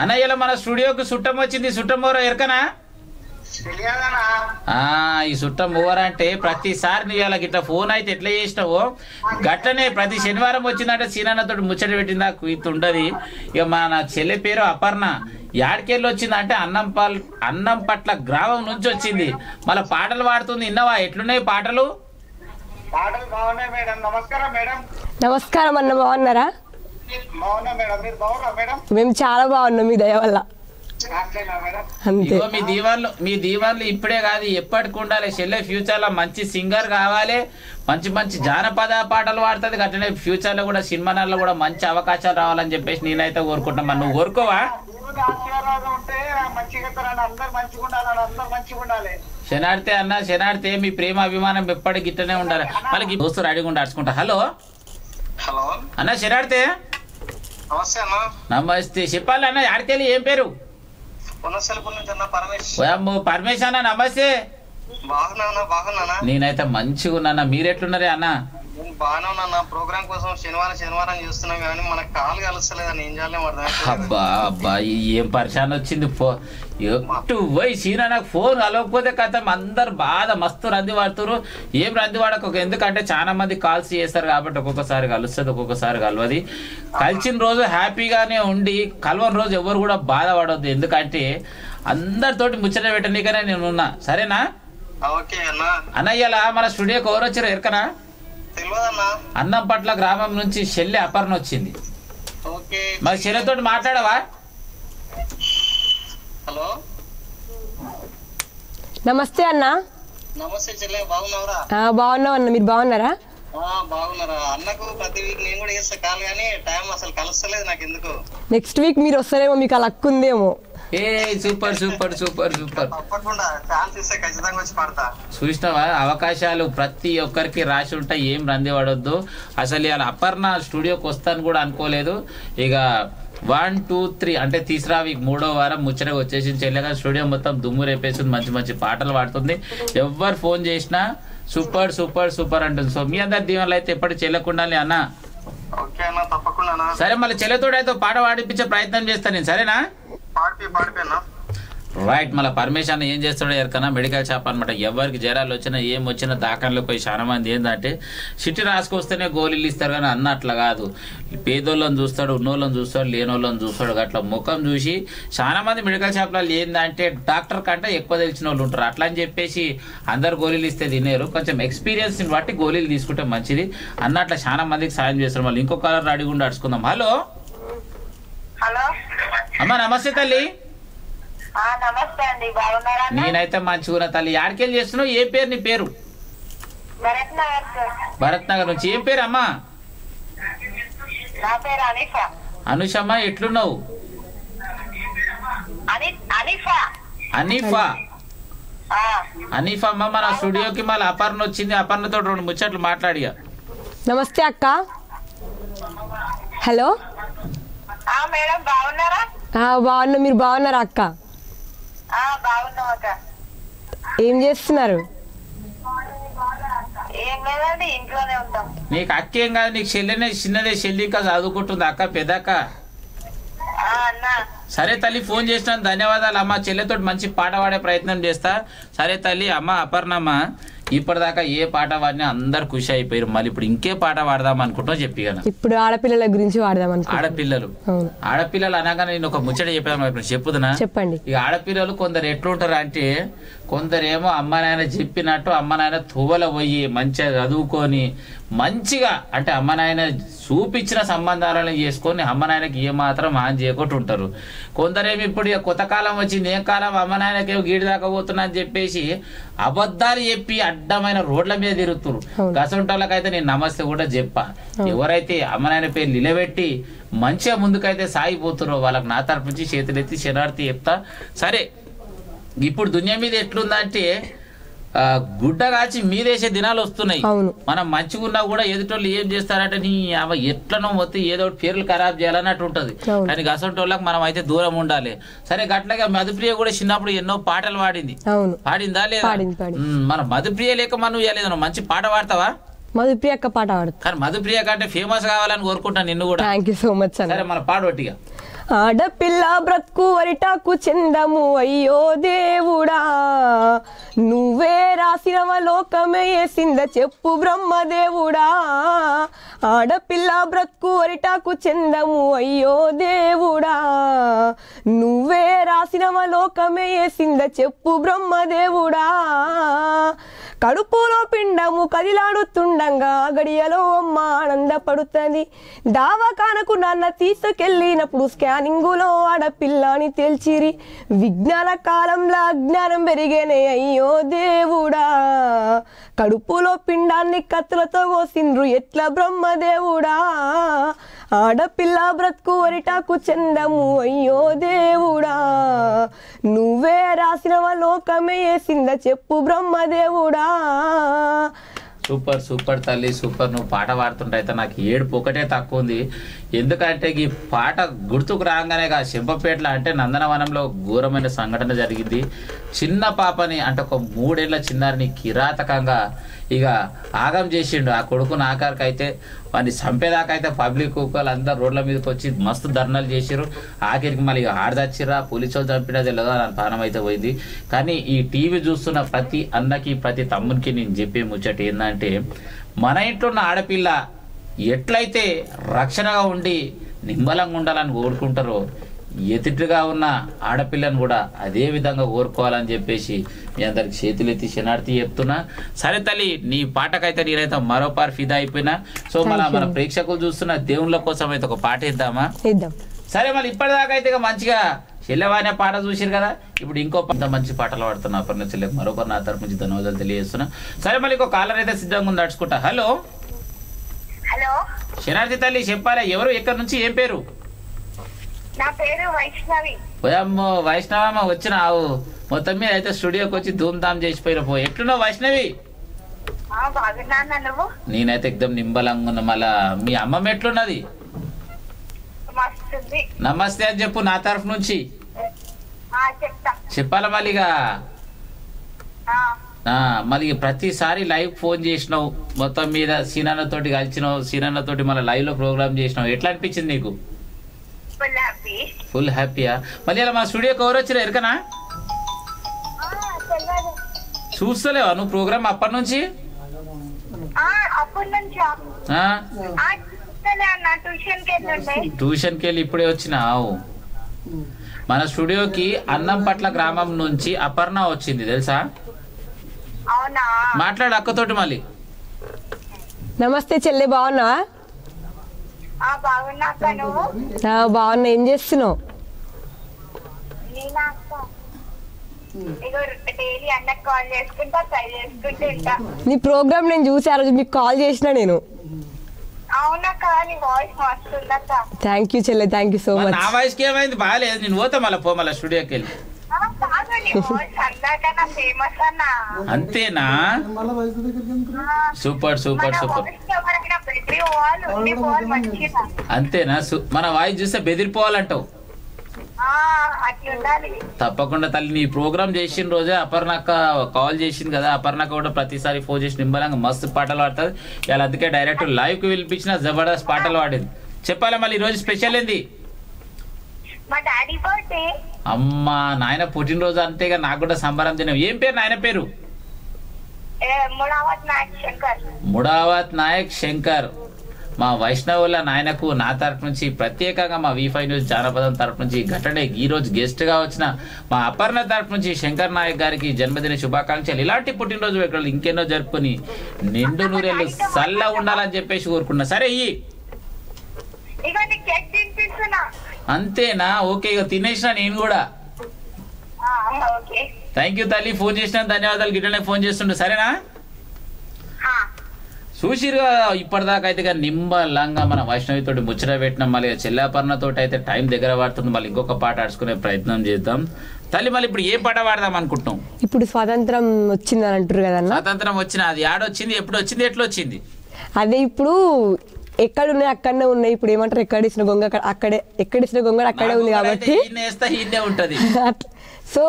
అన్న ఇలా మన స్టూడియోకి చుట్టం వచ్చింది. చుట్టం ఎవరో ఎరకనా? ఈ చుట్టం ఎవరంటే ప్రతిసారి నువ్వు ఇలా గిట్లా ఫోన్ అయితే ఎట్లా చేసినావో గట్లనే ప్రతి శనివారం వచ్చిందంటే సీనన్నతో ముచ్చట పెట్టిందా ఇది ఉండదు. ఇక మన చెల్లె పేరు అపర్ణ. యాడికెళ్ళి వచ్చిందంటే అన్నంపట్ల గ్రామం నుంచి వచ్చింది. మళ్ళీ పాటలు పాడుతుంది. ఇన్నవా ఎట్లున్నాయి పాటలు? నమస్కారం అన్న, బాగున్నారా? మేము చాలా బాగున్నాం మీ దయ వల్ల. దీవాళ్ళు ఇప్పుడే కాదు ఎప్పటికి ఉండాలి చెల్లె, ఫ్యూచర్ లో మంచి సింగర్ కావాలి, మంచి మంచి జానపద పాటలు పాడుతుంది, అట్లనే ఫ్యూచర్ లో కూడా సినిమాల్లో కూడా మంచి అవకాశాలు రావాలని చెప్పేసి నేనైతే కోరుకుంటున్నాను. నువ్వు కోరుకోవా? శనార్థి అన్న, శనార్థి మీ ప్రేమ అభిమానం ఎప్పటికి ఇట్లనే ఉండాలి. వాళ్ళకి దోస్తు రెడీగా ఉండాల్చుకుంటా. హలో హలో అన్న, శనార్థి నమస్తే అన్న. నమస్తే, చెప్పాలి అన్న ఆడితేలి ఏం పేరు? పరమేశ్ అన్న నమస్తే. నేనైతే మంచిగా ఉన్నా, మీరు ఎట్లున్నారే అన్న? ఏం పరిశాన్ వచ్చింది నాకు ఫోన్ కలవకపోతే కథ అందరు బాధ మస్తు రంది పడుతున్నారు. ఏం రంది పడక, ఎందుకంటే చాలా మంది కాల్స్ చేస్తారు కాబట్టి ఒక్కొక్కసారి కలుస్తుంది, ఒక్కొక్కసారి కలవది. కలిసిన రోజు హ్యాపీగానే ఉండి కలవని రోజు ఎవరు కూడా బాధపడద్దు, ఎందుకంటే అందరితోటి ముచ్చట పెట్టనీకనే నేను ఉన్నా. సరేనా అన్న? ఇలా మన స్టూడియోకి ఎవరు వచ్చారు ఎరకనా? అన్నం పట్ల గ్రామం నుంచి చెల్లె అపర్ణ వచ్చింది. మరి చెల్లెతో మాట్లాడవా? హలో నమస్తే అన్న. నమస్తే చెల్లె, బాగున్నావురా? బాగున్నావు అన్న, మీరు బాగున్నారా? బాగున్నారా? అన్నకు ప్రతి వీక్ నేను కూడా చేస్తా కాల్, కానీ టైం అసలు కలుస్తలేదు నాకు. ఎందుకు నెక్స్ట్ వీక్ మీరు వస్తారేమో, మీకు అలా హక్కుందేమో. సూపర్ సూపర్ సూపర్ సూపర్, చూసినవా అవకాశాలు ప్రతి ఒక్కరికి రాసి ఉంటాయి, ఏం రంది పడొద్దు. అసలు ఇలా అపర్ణ స్టూడియోకి వస్తాను కూడా అనుకోలేదు. ఇక 1, 2, 3 అంటే తీసరావి మూడో వారం ముచ్చటగా వచ్చేసి చెల్లెగా స్టూడియో మొత్తం దుమ్ము రేపేస్తుంది, మంచి మంచి పాటలు పాడుతుంది, ఎవరు ఫోన్ చేసినా సూపర్ సూపర్ సూపర్ అంటుంది. సో మీ అందరి దీవెనలు అయితే ఎప్పటి చెల్లకుండా అన్న. సరే మళ్ళీ చెల్లెతోడు అయితే పాట పాడిపించే ప్రయత్నం చేస్తాను నేను. సరేనా? రైట్. మళ్ళీ పర్మిషన్ ఏం చేస్తాడో ఎరకన్నా, మెడికల్ షాప్ అనమాట. ఎవరికి జ్వరాలు వచ్చినా ఏం వచ్చినా దాఖాన్లోకి పోయి చాలా మంది ఏంటంటే చిట్టి రాసుకొస్తేనే గోళీలు ఇస్తారు, కానీ అన్న అట్లా కాదు. పేదోళ్ళని చూస్తాడు, ఉన్నోళ్ళని చూస్తాడు, లేనోళ్ళని చూస్తాడు. అట్లా ముఖం చూసి చాలా మంది మెడికల్ షాప్లలో ఏంటంటే డాక్టర్ కంటే ఎక్కువ తెలిసిన వాళ్ళు ఉంటారు. అట్లా అని చెప్పేసి అందరు గోళీలు ఇస్తే తినేరు, కొంచెం ఎక్స్పీరియన్స్ని బట్టి గోళీలు తీసుకుంటే మంచిది. అన్న అట్లా చాలా మందికి సాయం చేస్తారు. మళ్ళీ ఇంకో కలర్ అడిగి ఉండి అడుచుకుందాం. హలో హలో అమ్మ నమస్తే తల్లి. నేనైతే మంచిగున్నా తల్లి. ఆడికెళ్ళి చేస్తున్నావు? ఏ పేరు నీ పేరు? భరత్ నగర్ నుంచి. ఏం పేరు అమ్మా? అనుషమ్మ. ఎట్లున్నావు? అనీఫా. అనీఫా అమ్మ మన స్టూడియోకి మళ్ళీ అపర్ణ వచ్చింది, అపర్ణతో 2 ముచ్చట్లు మాట్లాడిగా. నమస్తే అక్క. హలో బాగున్నా, మీరు బాగున్నారా అక్క? ఏం చేస్తున్నారు? నీకు అక్క ఏం కాదు, నీకు చెల్లెనే, చిన్నదే చెల్లి కాదు, చదువుకుంటుంది అక్క పెద్దక్క. సరే తల్లి, ఫోన్ చేసినాను ధన్యవాదాలు అమ్మ. చెల్లెతో మంచి పాట పాడే ప్రయత్నం చేస్తా. సరే తల్లి. అమ్మ అపర్ణమ్మ ఇప్పటిదాకా ఏ పాట పాడినా అందరు ఖుషి అయిపోయారు, మళ్ళీ ఇప్పుడు ఇంకే పాట పాడదాం అనుకుంటా చెప్పి కదా. ఇప్పుడు ఆడపిల్లల గురించి పాడదాం. ఆడపిల్లలు ఆడపిల్లలు అనగానే నేను ఒక ముచ్చట చెప్పాను, చెప్పుదనా? చెప్పండి. ఇక ఆడపిల్లలు కొందరు ఎట్లుంటారు అంటే, కొందరేమో అమ్మ నాయన చెప్పినట్టు అమ్మ నాయన తువ్వల పోయి మంచిగా చదువుకొని మంచిగా అంటే అమ్మ నాయన చూపించిన సంబంధాలను చేసుకొని అమ్మ నాయనకి ఏమాత్రం హాని చేయకుండా ఉంటారు. కొందరేమి ఇప్పుడు ఇక కొత్త కాలం వచ్చింది, ఏ కాలం అమ్మ నాయనకేమో గీడి దాకపోతున్నా అని చెప్పేసి అబద్ధాలు చెప్పి అడ్డమైన రోడ్ల మీద తిరుగుతురు. గసంటోళ్ళకైతే నేను నమస్తే కూడా చెప్పా. ఎవరైతే అమ్మ నాయన పేరు నిలబెట్టి మంచిగా ముందుకైతే సాగిపోతురో వాళ్ళకి నా తరపు నుంచి చేతులెత్తి శనార్థి చెప్తా. సరే ఇప్పుడు దునియా మీద ఎట్లుందంటే గుడ్డ కాచి మీదేసే దినాలు వస్తున్నాయి. మనం మంచిగున్నా కూడా ఎదుటోళ్ళు ఏం చేస్తారంటే నీ అవ ఎట్లనో మొత్తం ఏదో పేర్లు ఖరాబ్ చేయాలన్నట్టు ఉంటుంది. కానీ అసంటోళ్ళకి మనం అయితే దూరం ఉండాలి. సరే అట్లాగే మధుప్రియ కూడా చిన్నప్పుడు ఎన్నో పాటలు పాడింది, పాడిందా లేదా? మన మధుప్రియ లేక మనం ఇవ్వలేదన్నా మంచి పాట పాడతావా? మధుప్రియ పాట పాడతా, కానీ మధుప్రియ కంటే ఫేమస్ కావాలని కోరుకుంటాను నిన్ను కూడా. Thank you so much. సరే మన పాడొట్టిగా. ఆడపిల్ల బ్రతుకు వరిటాకు చెందము అయ్యో దేవుడా, నువ్వే రాసినవ లోకమే వేసింద చెప్పు బ్రహ్మదేవుడా. ఆడపిల్ల బ్రతుకు వరిటాకు చెందము అయ్యో దేవుడా, నువ్వే రాసినవ లోకమే వేసింద చెప్పు బ్రహ్మదేవుడా. కడుపులో పిండము కదిలాడుతుండగా గడియలో అమ్మ ఆనందపడుతుంది. దావకానకు నాన్న తీసుకెళ్ళినప్పుడు స్కానింగులో ఆడపిల్లని తెలిచిరి. విజ్ఞాన కాలంలో అజ్ఞానం పెరిగేనే, అయ్యో దేవుడా, కడుపులో పిండాన్ని కత్తులతో కోసిండ్రు ఎట్లా బ్రహ్మదేవుడా. ఆడపిల్ల బ్రతుకు వరిటాకు చెందము, అయ్యో దేవుడా, నువ్వే రాసినవ లోకమే వేసింద చెప్పు బ్రహ్మదేవుడా. సూపర్ సూపర్ తల్లి, సూపర్. నువ్వు పాట పాడుతుంటే అయితే నాకు ఏడుపు ఒకటే తక్కువ ఉంది. ఎందుకంటే ఈ పాట గుర్తుకు రాగానే ఆ శంపపేటలో అంటే నందనవనంలో ఘోరమైన సంఘటన జరిగింది. చిన్న పాపని అంటే ఒక 3 ఏళ్ల చిన్నారిని కిరాతకంగా ఇక ఆగం చేసిండు ఆ కొడుకును. ఆఖరికి అయితే వాడిని చంపేదాకైతే పబ్లిక్ వాళ్ళందరూ రోడ్ల మీదకి వచ్చి మస్తు ధర్నాలు చేసారు. ఆఖరికి మళ్ళీ ఆడదచ్చిరా, పోలీసు వాళ్ళు చంపినా తెలియదు అని ప్రాణం అయితే పోయింది. కానీ ఈ టీవీ చూస్తున్న ప్రతి అన్నకి ప్రతి తమ్మునికి నేను చెప్పే ముచ్చట ఏంటంటే, మన ఇంట్లో ఉన్న ఆడపిల్ల ఎట్లయితే రక్షణగా ఉండి నిమ్మలంగా ఉండాలని కోరుకుంటారో, ఎదుటిగా ఉన్న ఆడపిల్లను కూడా అదే విధంగా కోరుకోవాలని చెప్పేసి మీ అందరికి చేతులు ఎత్తి శనార్థి చెప్తున్నా. సరే తల్లి, నీ పాటకైతే నేనైతే మరో పార్ ఫిదా అయిపోయినా. సో మళ్ళీ మన ప్రేక్షకులు చూస్తున్న దేవుళ్ళ కోసం అయితే ఒక పాట ఇద్దామా? సరే, మళ్ళీ ఇప్పటిదాకా అయితే మంచిగా చెల్లెవానే పాట చూసారు కదా. ఇప్పుడు ఇంకో పంత మంచి పాటలు పాడుతున్నా అపర్ణ చెల్లెకి మరోపరి నా తరపు నుంచి ధన్యవాదాలు తెలియజేస్తున్నా. సరే, మళ్ళీ ఇంకో కాలర్ అయితే సిద్ధంగా ఉంది నడుచుకుంటా. హలో హలో శనార్థి తల్లి, చెప్పారా ఎవరు, ఎక్కడి నుంచి, ఏం పేరు? నా పేరు వైష్ణవి. ఓయమ్మో వైష్ణవమ్మ వచ్చినావు. మొత్తం మీద అయితే స్టూడియోకి వచ్చి ధూమ్ ధామ్ చేసిపోయిన పో. ఎట్లున్నావు వైష్ణవి? నేనైతే ఎక్దమ్ నింబలంగా ఉన్నా. మళ్ళా మీ అమ్మమ్మ ఎట్లున్నది? నమస్తే అని చెప్పు నా తరఫు నుంచి. చెప్పాల మళ్ళీగా. మళ్ళీ ప్రతిసారి లైవ్ ఫోన్ చేసినావు, మొత్తం మీద శ్రీనన్నతోటి కలిసినావు, శ్రీనన్నతోటి మళ్ళీ లైవ్ లో ప్రోగ్రామ్ చేసినావు. ఎట్లా అనిపించింది నీకు? ఫుల్ హ్యాపీయా? మళ్ళీ అలా మా స్టూడియోకి ఎవరు వచ్చినా ఎరకనా? చూస్తలేవా నువ్వు ప్రోగ్రామ్ అప్పటి నుంచి? ట్యూషన్కి వెళ్ళి ఇప్పుడే వచ్చినావు. మన స్టూడియోకి అన్నంపట్ల గ్రామం నుంచి అపర్ణ వచ్చింది తెలుసా? మాట్లాడు అక్కతోటి మళ్ళీ. నమస్తే చెల్లె, బాగున్నా? బాగున్నా. ఏం చేస్తున్నావు? నీ ప్రోగ్రామ్ నేను చూసా, రోజు మీకు కాల్ చేసిన నేను. థ్యాంక్ యూ చెల్లె, థ్యాంక్ యూ సో మచ్. నా వాయిస్ కి ఏమైంది? బాగాలేదు. నేను పోతా మళ్ళీ, పో మళ్ళీ స్టూడియోకి వెళ్ళి. అంతేనా? Super super super. అంతేనా? మన వాయిస్ చూస్తే బెదిరిపోవాలంటావు. తప్పకుండా తల్లి, నీ ప్రోగ్రామ్ చేసిన రోజే అపర్ణక్క కాల్ చేసింది కదా. అపర్ణక్క కూడా ప్రతిసారి ఫోన్ చేసి నింబలంగా మస్తు పాటలు పాడుతుంది. ఇలా అందుకే డైరెక్ట్ లైవ్ కి పిలిపించిన జబర్దస్త్ పాటలు పాడింది. చెప్పాలి మళ్ళీ ఈరోజు స్పెషల్ ఏంది? అమ్మా నాయన పుట్టినరోజు అంటే నాకు కూడా సంబరం తినం. ఏం పేరు నాయన పేరు? ముడావత్ నాయక్ శంకర్. మా వైష్ణవుల నాయనకు నా తరపు నుంచి ప్రత్యేకంగా మా వి5 న్యూస్ జానపదం తరపు నుంచి ఘటనే ఈరోజు గెస్ట్గా వచ్చిన మా అపర్ణ తరపు నుంచి శంకర్ నాయక్ గారికి జన్మదిన శుభాకాంక్షలు. ఇలాంటి పుట్టినరోజు వేడుకలు ఇంకెన్నో జరుపుకొని నిండు నూరేళ్ళు చల్ల ఉండాలని చెప్పేసి కోరుకున్నా. సరే ఇయ్యి. అంతేనా? ఓకే, ఇక తినేసిన నేను కూడా. థ్యాంక్ యూ తల్లి, ఫోన్ చేసిన ధన్యవాదాలు. గిట్లనే ఫోన్ చేస్తుండే. సరేనా? చూసిరు కదా ఇప్పటిదాకా అయితే నింబలంగా మన వైష్ణవి తోటి ముచ్చట పెట్టినాం. మళ్ళీ చెల్లాపర్ణ తోటి అయితే టైం దగ్గర పడుతుంది. మళ్ళీ ఇంకొక పాట ఆడుచుకునే ప్రయత్నం చేద్దాం తల్లి. మళ్ళీ ఇప్పుడు ఏ పాట పాడదాం అనుకుంటున్నాం? ఇప్పుడు స్వాతంత్రం వచ్చిందని అంటారు కదా. స్వాతంత్రం వచ్చిన అది ఆడొచ్చింది, ఎప్పుడు వచ్చింది, ఎట్లా వచ్చింది? అదే ఇప్పుడు ఎక్కడ ఉన్నాయి అక్కడనే ఉన్నాయి. ఇప్పుడు ఏమంటారు, ఎక్కడిసిన గొంగ అక్కడే, ఎక్కడిసిన గొంగ అక్కడే ఉంది కాబట్టి సో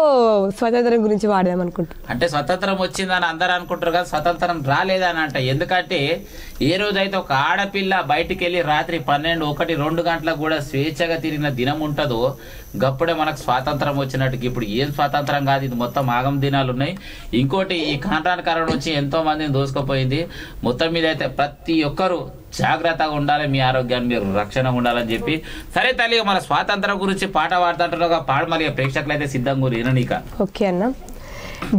స్వతంత్రం గురించి వాడదాం అనుకుంటాం. అంటే స్వతంత్రం వచ్చిందని అందరు అనుకుంటారు కదా, స్వతంత్రం రాలేదని అంట. ఎందుకంటే ఏ రోజైతే ఒక ఆడపిల్ల బయటికి వెళ్ళి రాత్రి 12, 1, 2 గంటలకు కూడా స్వేచ్ఛగా తిరిగిన దినం ఉంటుందో గప్పుడే మనకు స్వాతంత్రం వచ్చినట్టుకి. ఇప్పుడు ఏం స్వాతంత్రం కాదు, ఇది మొత్తం ఆగం దినాలు ఉన్నాయి. ఇంకోటి ఈ కాంట్రాన్ కరోనా వచ్చి ఎంతో మందిని దోసుకుపోయింది. మొత్తం మీద అయితే ప్రతి ఒక్కరు జాగ్రత్తగా ఉండాలి, మీ ఆరోగ్యాన్ని మీరు రక్షణ ఉండాలని చెప్పి. సరే తల్లి, మన స్వాతంత్రం గురించి పాట పాడుతుంటారు. పాడు మళ్ళీ ప్రేక్షకులు అయితే సిద్ధంగా. ఓకే అన్న,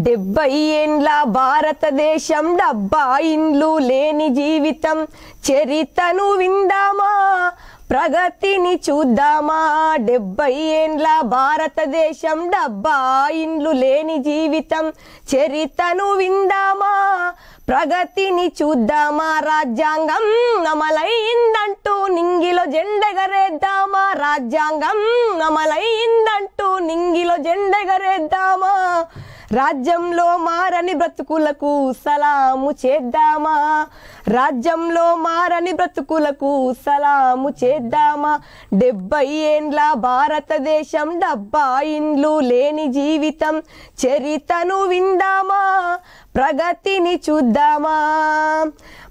డెబ్బై ఏండ్ల భారతదేశం డెబ్బై ఇండ్లు లేని జీవితం చరితను విందామా ప్రగతిని చూద్దామా డెబ్బై ఏండ్ల భారతదేశం డెబ్బై ఇండ్లు లేని జీవితం చరితను విందామా ప్రగతిని చూద్దామా రాజ్యాంగం అమలైందంటూ నింగిలో జెండగరేద్దామా రాజ్యాంగం అమలైందంటూ నింగిలో జెండగరేద్దామా రాజ్యంలో మారని బ్రతుకులకు సలాము చేద్దామా రాజ్యంలో మారని బ్రతుకులకు సలాము చేద్దామా డెబ్బై ఏండ్ల భారతదేశం డెబ్బై ఇండ్లు లేని జీవితం చరితను విందామా ప్రగతిని చూద్దామా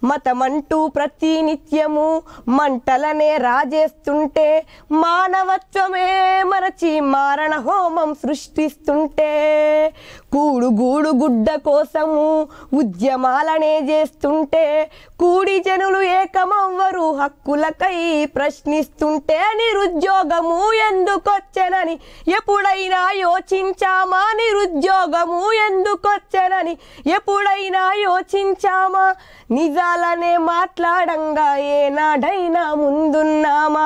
మతమంటూ ప్రతి నిత్యము మంటలనే రాజేస్తుంటే మానవత్వమే మరచి మారణ హోమం సృష్టిస్తుంటే కూడు గూడు గుడ్డ కోసము ఉద్యమాలనే చేస్తుంటే కూడి జనులు ఏకమవ్వరు హక్కులకై ప్రశ్నిస్తుంటే నిరుద్యోగము ఎందుకొచ్చెనని ఎప్పుడైనా యోచించామా నిరుద్యోగము ఎందుకొచ్చెనని ఎప్పుడైనా యోచించామా నిజాలనే మాట్లాడంగా ఏనాడైనా ముందున్నామా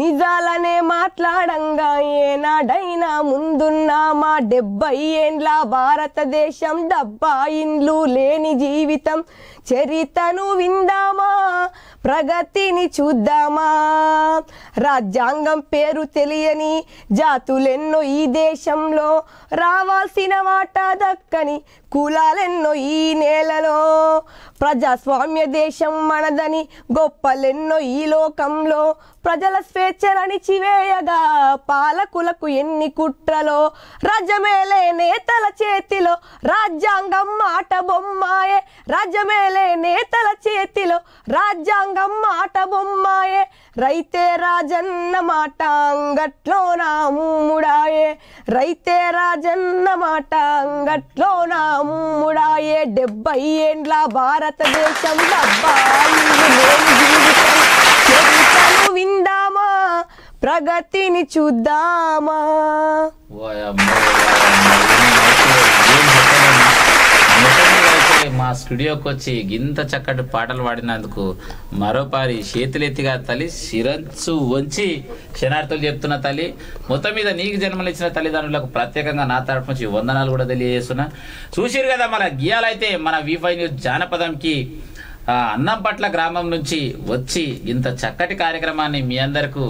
నిజాలనే మాట్లాడంగా ఏనాడైనా ముందున్నామా డెబ్బై ఏండ్ల భారతదేశం డెబ్బై ఇండ్లు లేని జీవితం చరితను విందామా ప్రగతిని చూద్దామా రాజ్యాంగం పేరు తెలియని జాతులెన్నో ఈ దేశంలో రావాల్సిన వాటా దక్కని కులాలెన్నో ఈ నేలలో ప్రజాస్వామ్య దేశం మనదని గొప్పలెన్నో ఈ లోకంలో ప్రజల స్వేచ్ఛ అణిచివేయగా పాలకులకు ఎన్ని కుట్రలో రాజ్యమేలే నేతల చేతిలో రాజ్యాంగం ఆట బొమ్మాయే రాజ్యమేలే నేతల చేతిలో రాజ్యాంగం ఆట బొమ్మాయే రైతే రాజన్న మాట అంగట్లో నా అమ్ముడాయే రైతే రాజన్న మాట అంగట్లో నా అమ్ముడాయే డెబ్బై ఏండ్ల భారతదేశం విందామా ప్రగతిని చూద్దామా మా స్టూడియోకి వచ్చి ఇంత చక్కటి పాటలు పాడినందుకు మరోపారి చేతులెత్తిగా తల్లి శిరస్సు వంచి క్షణార్థులు చెప్తున్న తల్లి మొత్తం మీద నీకు జన్మనిచ్చిన తల్లిదండ్రులకు ప్రత్యేకంగా నా తరఫు నుంచి వందనాలు కూడా తెలియజేస్తున్నా. చూసిరు కదా మన గీయాలైతే మన వి5 న్యూస్ జానపదంకి అన్నం పట్ల గ్రామం నుంచి వచ్చి ఇంత చక్కటి కార్యక్రమాన్ని మీ అందరకు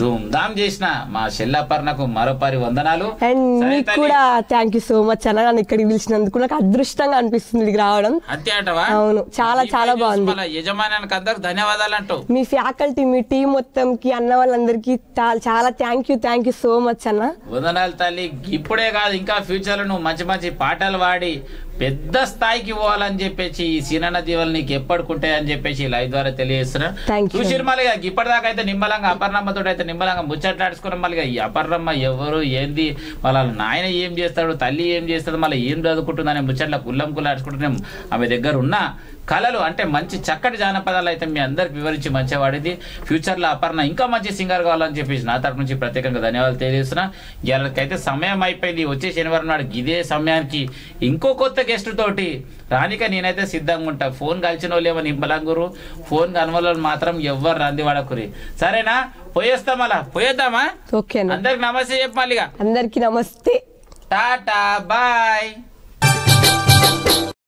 ధూమ్ ధామ్ చేసిన మా శెల్లపర్ణకు మరోపారి వందనాలు. అండ్ కూడా థ్యాంక్ యూ సో మచ్ అన్న, నన్ను ఇక్కడికి పిలిచినందుకు నాకు అదృష్టంగా అనిపిస్తుంది రావడం. అంతే అంటవా? అవును, చాలా చాలా బాగుంది. యజమానానికి అందరు ధన్యవాదాలు అంటూ మీ ఫ్యాకల్టీ మీ టీం మొత్తంకి అన్న వాళ్ళందరికీ చాలా థ్యాంక్ యూ సో మచ్ అన్న, వందనాలు తల్లి. ఇప్పుడే కాదు ఇంకా ఫ్యూచర్ లో నువ్వు మంచి మంచి పాటలు పాడి పెద్ద స్థాయికి పోవాలని చెప్పేసి ఈ శ్రీనన్న దీవెనలు నీకు ఎప్పటికుంటాయని చెప్పేసి లైవ్ ద్వారా తెలియజేస్తున్నా. చూసిర్మలిగా ఇప్పటిదాకా అయితే నిమ్మలంగా అపర్ణమ్మతో అయితే నిమ్మలంగా ముచ్చట్లాడుచుకున్నాం. మళ్ళీ ఈ అపర్ణమ్మ ఎవరు ఏంది, వాళ్ళ నాయన ఏం చేస్తాడు, తల్లి ఏం చేస్తాడు, మళ్ళీ ఏం చదువుకుంటుందనే ముచ్చట్ల కుల్లాడుచుకుంటున్నాం. ఆమె దగ్గర ఉన్న కళలు అంటే మంచి చక్కటి జానపదాలు అయితే మీ అందరికి వివరించి మంచిగా వాడింది. ఫ్యూచర్లో అపర్ణ ఇంకా మంచి సింగర్ కావాలని చెప్పేసి నా తరపు నుంచి ప్రత్యేకంగా ధన్యవాదాలు తెలియజేస్తున్నా. ఇలాకైతే సమయం అయిపోయింది. వచ్చే శనివారం నాడు ఇదే సమయానికి ఇంకో కొత్త గెస్ట్ తోటి రానిక నేనైతే సిద్ధంగా ఉంటా. ఫోన్ కలిసిన వాళ్ళు ఏమో నింపలంగురు, ఫోన్ కనవలని మాత్రం ఎవ్వరు రంది వాడకురి. సరేనా? పోయేస్తాం, అలా పోయేద్దామా? అందరికి నమస్తే చెప్పాలిగా. అందరికి నమస్తే, టాటా బాయ్.